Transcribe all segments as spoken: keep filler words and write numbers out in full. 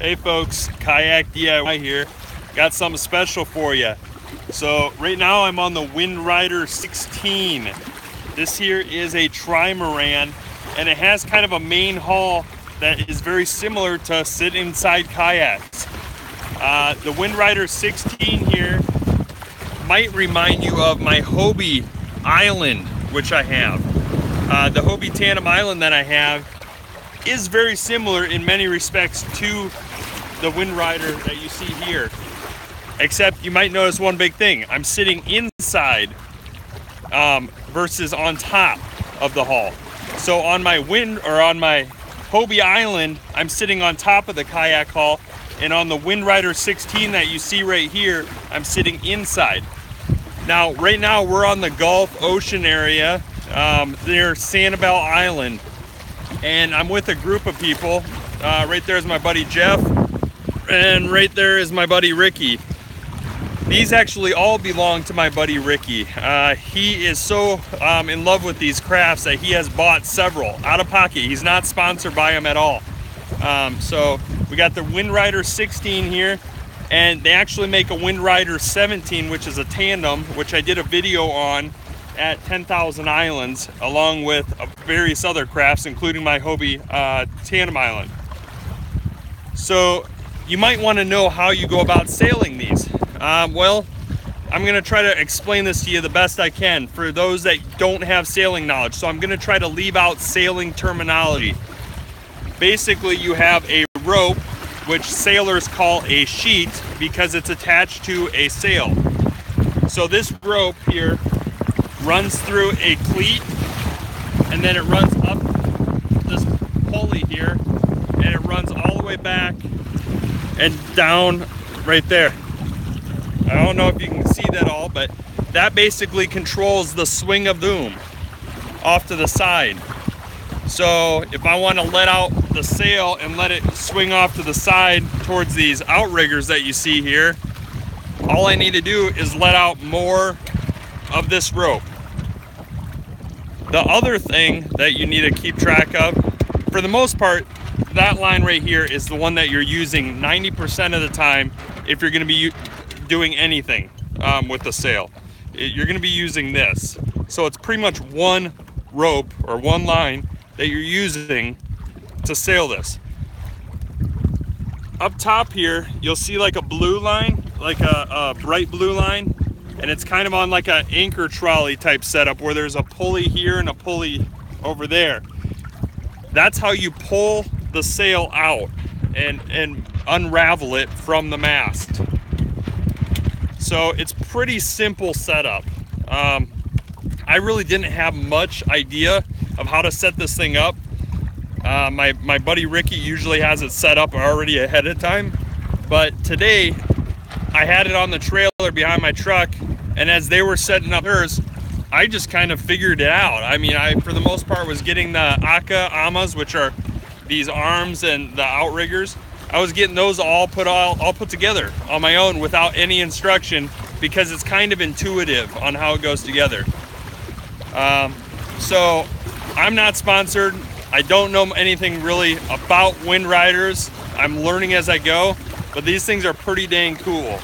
Hey folks, Kayak D I Y here. Got something special for you. So right now I'm on the Windrider sixteen. This here is a trimaran, and it has kind of a main hull that is very similar to sit inside kayaks. Uh, the Windrider sixteen here might remind you of my Hobie Island, which I have. Uh, the Hobie Tandem Island that I have is very similar in many respects to the Windrider that you see here, except you might notice one big thing. I'm sitting inside um, versus on top of the hull. So on my wind or on my Hobie Island, I'm sitting on top of the kayak hull, and on the Windrider sixteen that you see right here, I'm sitting inside. Now, right now we're on the Gulf Ocean area um, near Sanibel Island. And I'm with a group of people. Uh, right there is my buddy Jeff, and right there is my buddy Ricky. These actually all belong to my buddy Ricky. Uh, he is so um, in love with these crafts that he has bought several out of pocket. He's not sponsored by them at all. Um, so we got the Windrider sixteen here, and they actually make a Windrider seventeen, which is a tandem, which I did a video on at ten thousand Islands, along with various other crafts, including my Hobie uh, Tandem Island. So you might want to know how you go about sailing these. Um, well, I'm going to try to explain this to you the best I can for those that don't have sailing knowledge. So I'm going to try to leave out sailing terminology. Basically, you have a rope, which sailors call a sheet because it's attached to a sail. So this rope here runs through a cleat, and then it runs up this pulley here, and it runs all the way back and down right there. I don't know if you can see that all, but that basically controls the swing of the boom off to the side. So if I want to let out the sail and let it swing off to the side towards these outriggers that you see here, all I need to do is let out more of this rope. The other thing that you need to keep track of, for the most part, that line right here is the one that you're using ninety percent of the time if you're going to be doing anything um, with the sail. You're going to be using this. So it's pretty much one rope or one line that you're using to sail this. Up top here, you'll see like a blue line, like a, a bright blue line. And it's kind of on like an anchor trolley type setup where there's a pulley here and a pulley over there. That's how you pull the sail out and, and unravel it from the mast. So it's pretty simple setup. Um, I really didn't have much idea of how to set this thing up. Uh, my, my buddy Ricky usually has it set up already ahead of time, but today I had it on the trailer behind my truck, and as they were setting up hers, I just kind of figured it out. I mean, I, for the most part, was getting the aka amas, which are these arms and the outriggers. I was getting those all put all, all put together on my own without any instruction, because it's kind of intuitive on how it goes together. Um, so I'm not sponsored. I don't know anything really about Windriders. I'm learning as I go. But these things are pretty dang cool.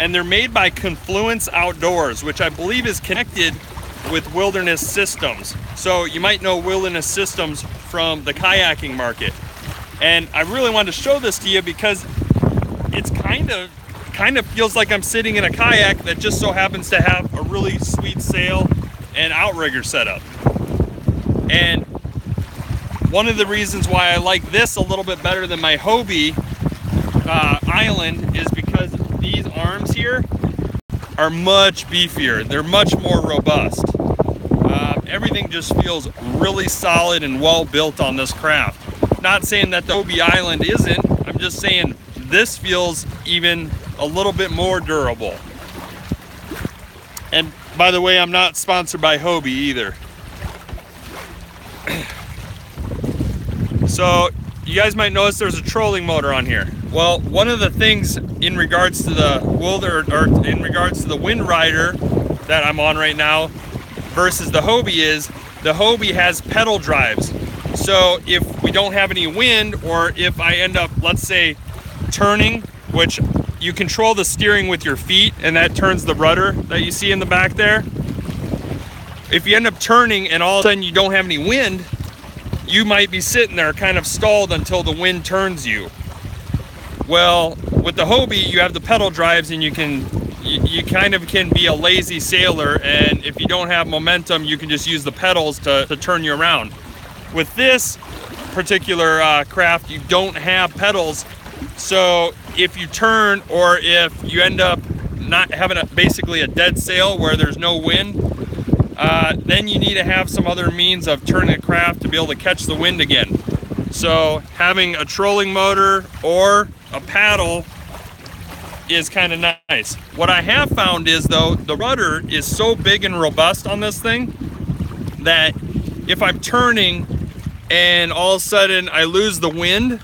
And they're made by Confluence Outdoors, which I believe is connected with Wilderness Systems. So you might know Wilderness Systems from the kayaking market. And I really wanted to show this to you because it's kind of, kind of feels like I'm sitting in a kayak that just so happens to have a really sweet sail and outrigger setup. And one of the reasons why I like this a little bit better than my Hobie uh, Island is because these arms here are much beefier. They're much more robust. Uh, everything just feels really solid and well built on this craft. Not saying that the Hobie Island isn't. I'm just saying this feels even a little bit more durable. And by the way, I'm not sponsored by Hobie either. So you guys might notice there's a trolling motor on here. Well, one of the things in regards to the Wilder, or in regards to the Windrider that I'm on right now versus the Hobie is the Hobie has pedal drives. So if we don't have any wind, or if I end up, let's say, turning, which you control the steering with your feet, and that turns the rudder that you see in the back there. If you end up turning and all of a sudden you don't have any wind, you might be sitting there kind of stalled until the wind turns you. Well, with the Hobie, you have the pedal drives, and you can you, you kind of can be a lazy sailor, and if you don't have momentum, you can just use the pedals to, to turn you around. With this particular uh, craft, you don't have pedals, so if you turn or if you end up not having a, basically a dead sail where there's no wind, uh, then you need to have some other means of turning the craft to be able to catch the wind again. So having a trolling motor or a paddle is kind of nice. What I have found is, though, the rudder is so big and robust on this thing that if I'm turning and all of a sudden I lose the wind,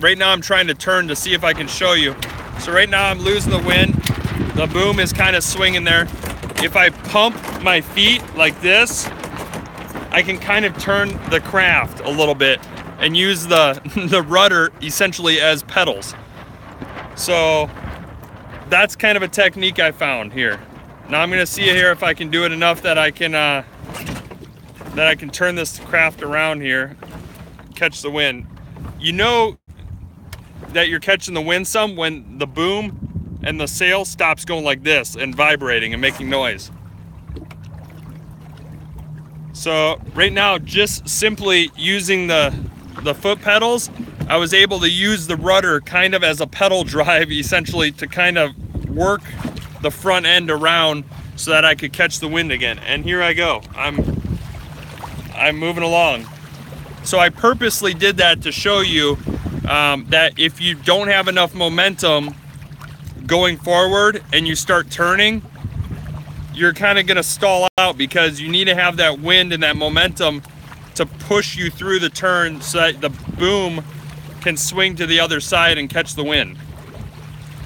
right now I'm trying to turn to see if I can show you. So right now I'm losing the wind. The boom is kind of swinging there. If I pump my feet like this, I can kind of turn the craft a little bit and use the, the rudder essentially as pedals. So that's kind of a technique I found here. Now I'm gonna see here if I can do it enough that I can uh, that I can turn this craft around here, catch the wind. You know that you're catching the wind some when the boom and the sail stops going like this and vibrating and making noise. So right now, just simply using the, the foot pedals, I was able to use the rudder kind of as a pedal drive, essentially, to kind of work the front end around so that I could catch the wind again. And here I go. I'm I'm moving along. So I purposely did that to show you um, that if you don't have enough momentum going forward and you start turning, you're kind of gonna stall out, because you need to have that wind and that momentum to push you through the turn so that the boom can swing to the other side and catch the wind.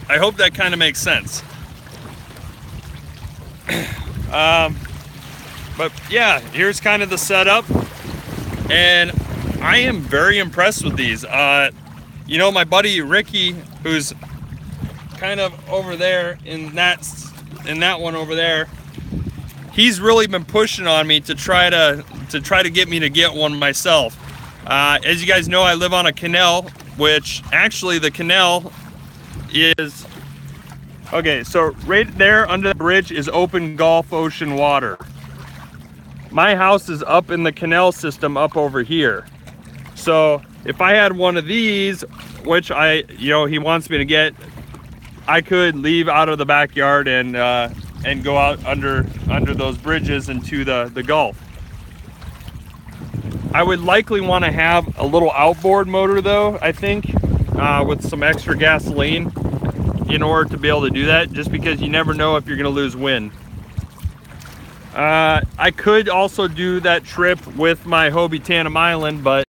I hope that kind of makes sense. um, But yeah, here's kind of the setup, and I am very impressed with these. Uh, you know, my buddy Ricky, who's kind of over there in that, in that one over there, he's really been pushing on me to try to to try to get me to get one myself. Uh, as you guys know, I live on a canal, which actually the canal is okay. So right there under the bridge is open Gulf ocean water. My house is up in the canal system up over here. So if I had one of these, which I, you know, he wants me to get, I could leave out of the backyard and uh, and go out under under those bridges into the, the Gulf. I would likely want to have a little outboard motor though, I think, uh, with some extra gasoline in order to be able to do that, just because you never know if you're gonna lose wind. Uh, I could also do that trip with my Hobie Tandem Island, but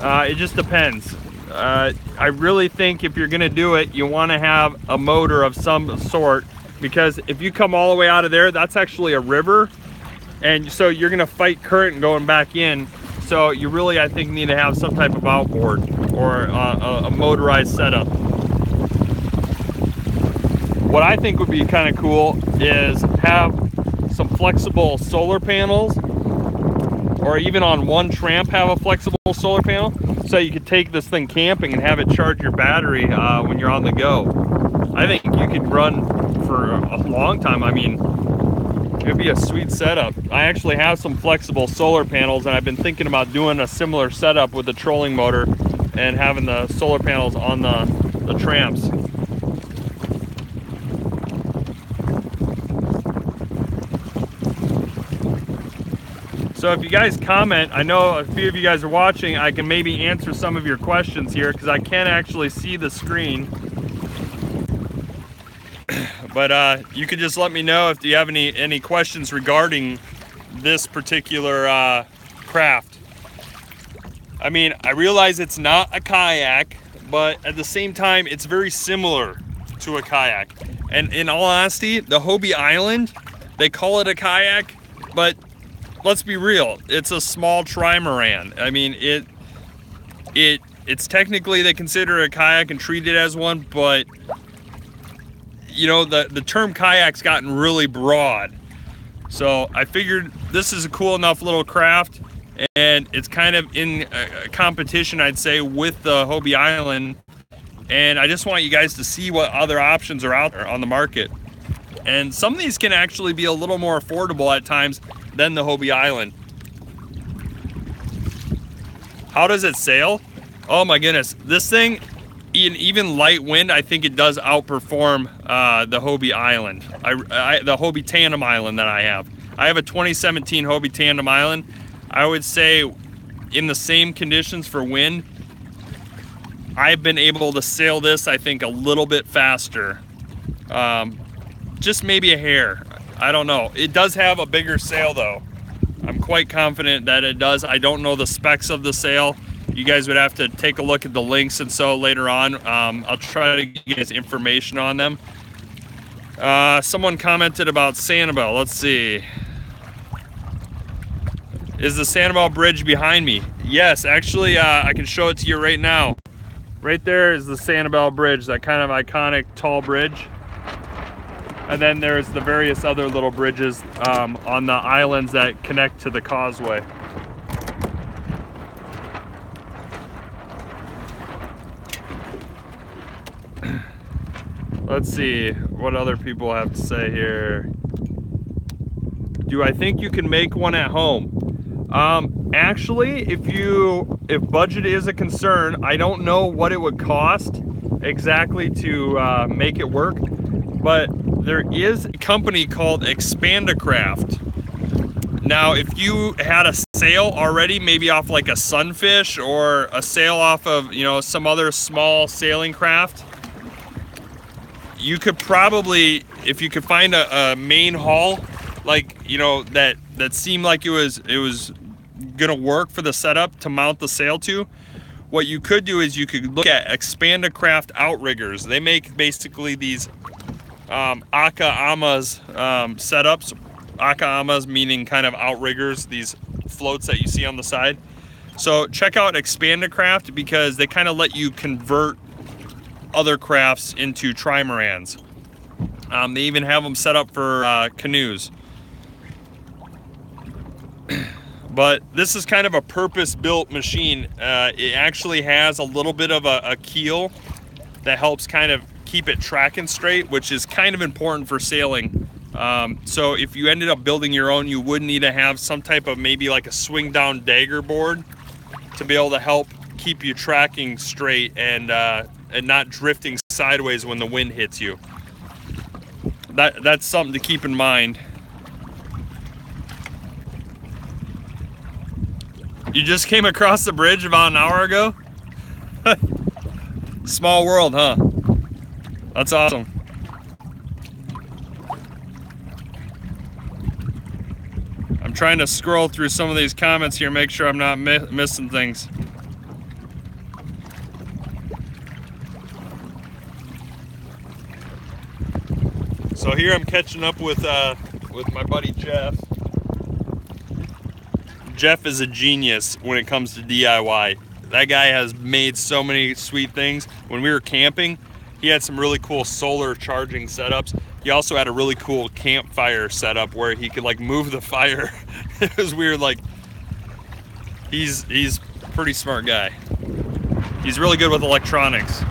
uh, it just depends. Uh, I really think if you're gonna do it, you wanna have a motor of some sort, because if you come all the way out of there, that's actually a river. And so you're gonna fight current going back in. So you really, I think, need to have some type of outboard or uh, a motorized setup. What I think would be kind of cool is have some flexible solar panels, or even on one tramp have a flexible solar panel, so you could take this thing camping and have it charge your battery uh, when you're on the go. I think you could run for a long time. I mean, it'd be a sweet setup. I actually have some flexible solar panels, and I've been thinking about doing a similar setup with the trolling motor and having the solar panels on the, the tramps. So if you guys comment, I know a few of you guys are watching, I can maybe answer some of your questions here, because I can't actually see the screen. But uh, you could just let me know if you have any, any questions regarding this particular uh, craft. I mean, I realize it's not a kayak, but at the same time, it's very similar to a kayak. And in all honesty, the Hobie Island, they call it a kayak, but let's be real, it's a small trimaran. I mean, it it it's technically, they consider it a kayak and treat it as one, but you know, the the term kayak's gotten really broad. So I figured this is a cool enough little craft, and it's kind of in a competition, I'd say, with the Hobie Island. And I just want you guys to see what other options are out there on the market. And some of these can actually be a little more affordable at times than the Hobie Island. How does it sail? Oh my goodness. This thing, in even light wind, I think it does outperform uh, the Hobie Island. I, I, the Hobie Tandem Island that I have. I have a twenty seventeen Hobie Tandem Island. I would say in the same conditions for wind, I've been able to sail this, I think, a little bit faster. Um, just maybe a hair, I don't know. It does have a bigger sail though. I'm quite confident that it does. I don't know the specs of the sail. You guys would have to take a look at the links and so later on. Um, I'll try to get you guys information on them. Uh, someone commented about Sanibel, let's see. Is the Sanibel Bridge behind me? Yes, actually uh, I can show it to you right now. Right there is the Sanibel Bridge, that kind of iconic tall bridge. And then there's the various other little bridges um, on the islands that connect to the causeway. Let's see what other people have to say here. Do I think you can make one at home? Um, actually, if you If budget is a concern, I don't know what it would cost exactly to uh, make it work, but there is a company called Expandacraft. Now, if you had a sail already, maybe off like a sunfish or a sail off of, you know, some other small sailing craft, you could probably, if you could find a, a main hull, like, you know, that that seemed like it was it was gonna work for the setup to mount the sail to. What you could do is you could look at Expandacraft outriggers. They make basically these um, akaamas um, setups. Akaamas meaning kind of outriggers, these floats that you see on the side. So check out Expandacraft because they kind of let you convert other crafts into trimarans. Um, they even have them set up for uh, canoes. But this is kind of a purpose-built machine. Uh, it actually has a little bit of a, a keel that helps kind of keep it tracking straight, which is kind of important for sailing. Um, so if you ended up building your own, you would need to have some type of maybe like a swing down dagger board to be able to help keep you tracking straight and, uh, and not drifting sideways when the wind hits you. That, that's something to keep in mind. You just came across the bridge about an hour ago? Small world, huh? That's awesome. I'm trying to scroll through some of these comments here, make sure I'm not mi missing things. So here I'm catching up with, uh, with my buddy Jeff. Jeff is a genius when it comes to D I Y. That guy has made so many sweet things. When we were camping, he had some really cool solar charging setups. He also had a really cool campfire setup where he could like move the fire. It was weird, like he's he's a pretty smart guy. He's really good with electronics.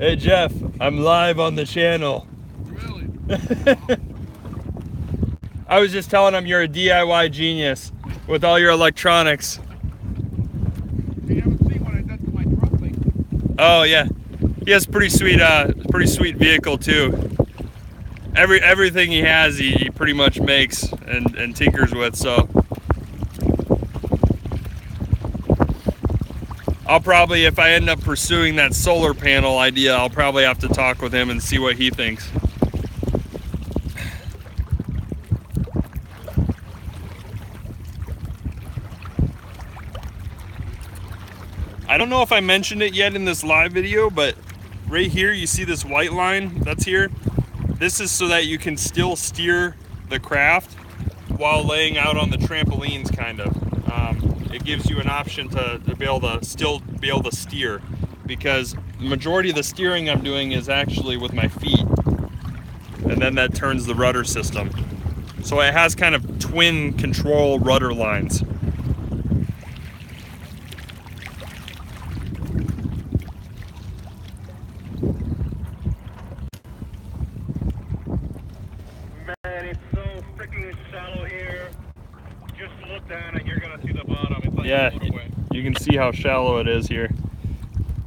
Hey Jeff, I'm live on the channel. Really? I was just telling him you're a D I Y genius with all your electronics. You haven't seen what I've done to my truck thing. Oh yeah, he has pretty sweet, uh, pretty sweet vehicle too. Every everything he has, he, he pretty much makes and and tinkers with. So I'll probably, if I end up pursuing that solar panel idea, I'll probably have to talk with him and see what he thinks. I don't know if I mentioned it yet in this live video, but right here you see this white line that's here. This is so that you can still steer the craft while laying out on the trampolines, kind of. Um, it gives you an option to, to be able to still be able to steer, because the majority of the steering I'm doing is actually with my feet, and then that turns the rudder system. So it has kind of twin control rudder lines. Yeah, you can see how shallow it is here.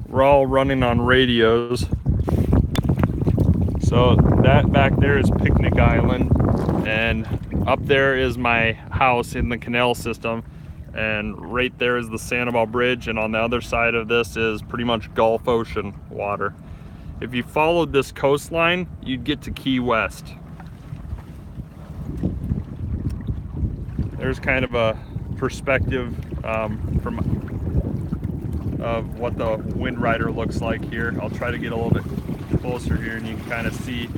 We're all running on radios. So that back there is Picnic Island, and up there is my house in the canal system, and right there is the Sanibel Bridge, and on the other side of this is pretty much Gulf Ocean water. If you followed this coastline, you'd get to Key West. There's kind of a perspective um, from of what the Windrider looks like here. I'll try to get a little bit closer here, and you can kind of see.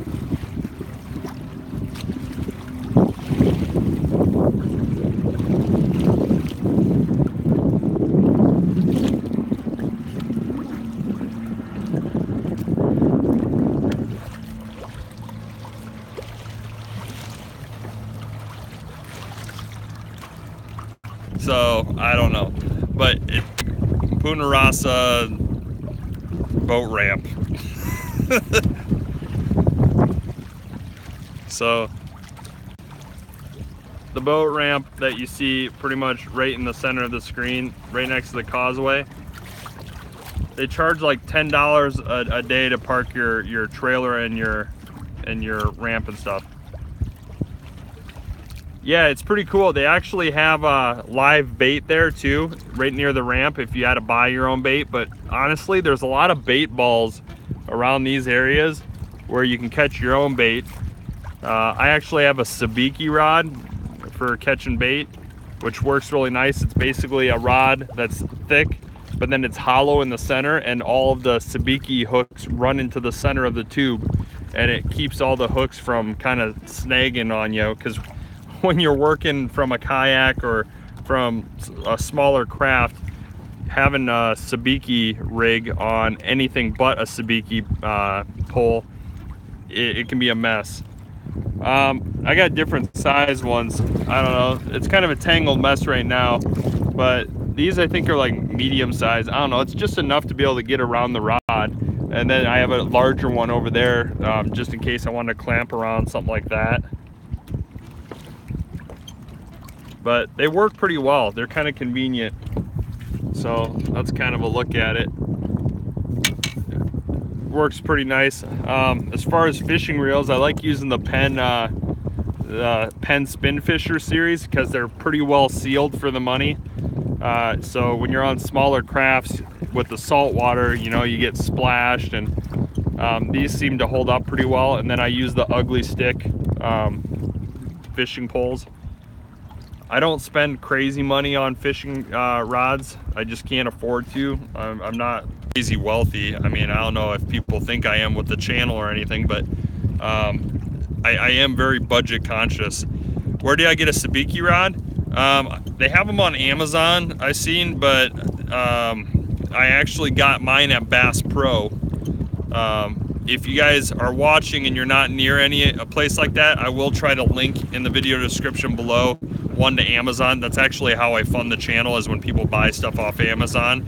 So I don't know, but it, Rasa boat ramp. So the boat ramp that you see pretty much right in the center of the screen, right next to the causeway, they charge like ten dollars a, a day to park your your trailer and your and your ramp and stuff. Yeah, it's pretty cool. They actually have uh, live bait there too, right near the ramp, if you had to buy your own bait. But honestly, there's a lot of bait balls around these areas where you can catch your own bait. Uh, I actually have a sabiki rod for catching bait, which works really nice. It's basically a rod that's thick, but then it's hollow in the center, and all of the sabiki hooks run into the center of the tube, and it keeps all the hooks from kind of snagging on you, because when you're working from a kayak or from a smaller craft, having a sabiki rig on anything but a sabiki uh, pole, it, it can be a mess. Um, I got different size ones. I don't know. It's kind of a tangled mess right now, but these I think are like medium size. I don't know. It's just enough to be able to get around the rod. And then I have a larger one over there um, just in case I want to clamp around something like that. But they work pretty well. They're kind of convenient. So that's kind of a look at it. Works pretty nice. Um, as far as fishing reels, I like using the Penn, uh, the Penn Spinfisher series, because they're pretty well sealed for the money. Uh, so when you're on smaller crafts with the salt water, you know, you get splashed, and um, these seem to hold up pretty well. And then I use the Ugly Stick um, fishing poles. I don't spend crazy money on fishing uh, rods. I just can't afford to. I'm, I'm not crazy wealthy. I mean, I don't know if people think I am with the channel or anything, but um, I, I am very budget conscious. Where do I get a sabiki rod? Um, they have them on Amazon, I've seen, but um, I actually got mine at Bass Pro. Um, if you guys are watching and you're not near any a place like that, I will try to link in the video description below one to Amazon. That's actually how I fund the channel, is when people buy stuff off Amazon.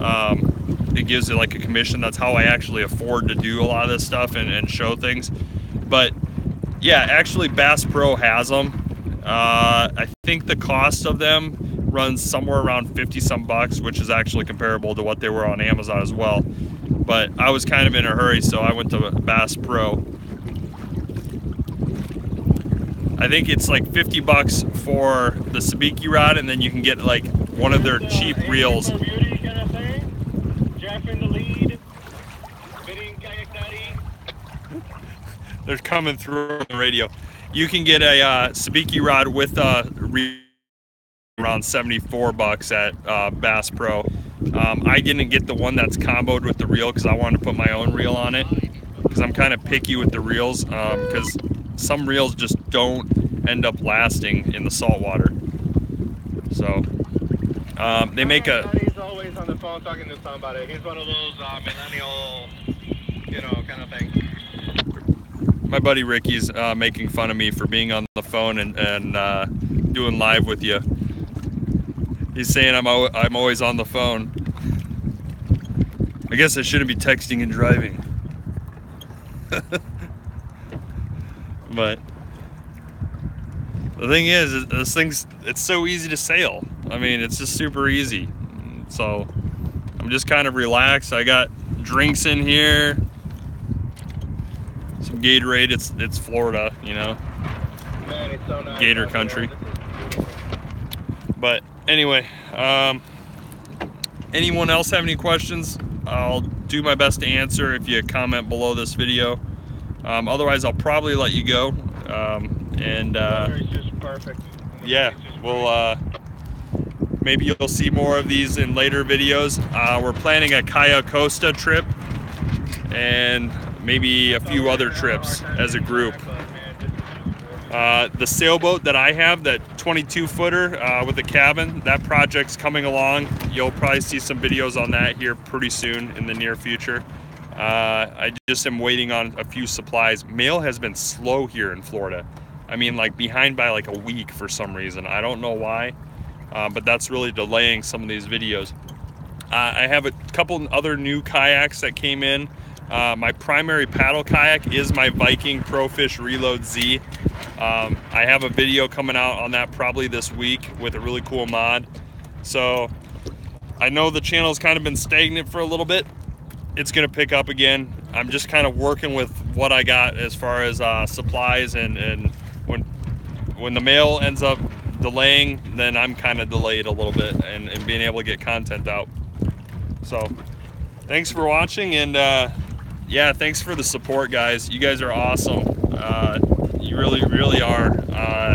Um, it gives it like a commission. That's how I actually afford to do a lot of this stuff and, and show things. But yeah, actually Bass Pro has them. Uh, I think the cost of them runs somewhere around fifty some bucks, which is actually comparable to what they were on Amazon as well. But I was kind of in a hurry, so I went to Bass Pro. I think it's like fifty bucks for the sabiki rod, and then you can get like one of their cheap reels. They're coming through on the radio. You can get a uh, sabiki rod with a reel around seventy-four bucks at uh, Bass Pro. Um, I didn't get the one that's comboed with the reel because I wanted to put my own reel on it, because I'm kind of picky with the reels, because um, some reels just don't end up lasting in the salt water. So um, they make a... He's always on the phone talking to somebody. He's one of those uh, millennial, you know, kind of thing. My buddy Ricky's uh, making fun of me for being on the phone and, and uh, doing live with you. He's saying I'm al I'm always on the phone. I guess I shouldn't be texting and driving. But the thing is, this thing's it's so easy to sail. I mean, it's just super easy. So I'm just kind of relaxed. I got drinks in here, some Gatorade. It's it's Florida, you know, man, it's so nice. Gator country. But anyway, um, anyone else have any questions? I'll do my best to answer if you comment below this video. Um, otherwise, I'll probably let you go. Um, and uh, just perfect. Yeah, just we'll uh, maybe you'll see more of these in later videos. Uh, we're planning a Cayo Costa trip and maybe a few other trips as a group. Uh, the sailboat that I have, that twenty-two footer uh, with the cabin, that project's coming along. You'll probably see some videos on that here pretty soon in the near future. Uh, I just am waiting on a few supplies. Mail has been slow here in Florida. I mean, like behind by like a week for some reason. I don't know why, uh, but that's really delaying some of these videos. Uh, I have a couple other new kayaks that came in. Uh, my primary paddle kayak is my Viking Pro Fish Reload Z. Um, I have a video coming out on that probably this week with a really cool mod. So I know the channel's kind of been stagnant for a little bit. It's going to pick up again. I'm just kind of working with what I got as far as uh, supplies, and, and when when the mail ends up delaying, then I'm kind of delayed a little bit and, and being able to get content out. So thanks for watching, and uh, yeah, thanks for the support, guys. You guys are awesome. Uh, you really, really are. Uh,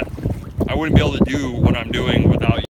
I wouldn't be able to do what I'm doing without you.